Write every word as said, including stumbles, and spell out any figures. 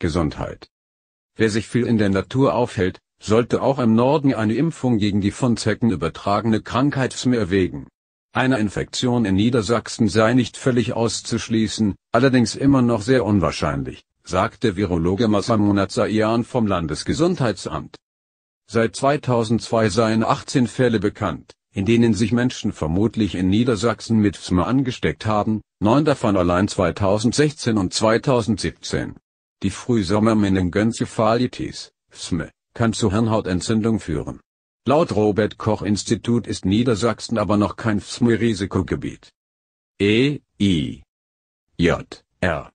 Gesundheit. Wer sich viel in der Natur aufhält, sollte auch im Norden eine Impfung gegen die von Zecken übertragene Krankheit S M R erwägen. Eine Infektion in Niedersachsen sei nicht völlig auszuschließen, allerdings immer noch sehr unwahrscheinlich, sagte Virologe Masyar Monazahian vom Landesgesundheitsamt. Seit zweitausendzwei seien achtzehn Fälle bekannt, in denen sich Menschen vermutlich in Niedersachsen mit S M R angesteckt haben, neun davon allein zweitausendsechzehn und zweitausendsiebzehn. Die Frühsommermeningencephalitis, S M R, kann zu Hirnhautentzündung führen. Laut Robert Koch-Institut ist Niedersachsen aber noch kein S M R-Risikogebiet. E I J R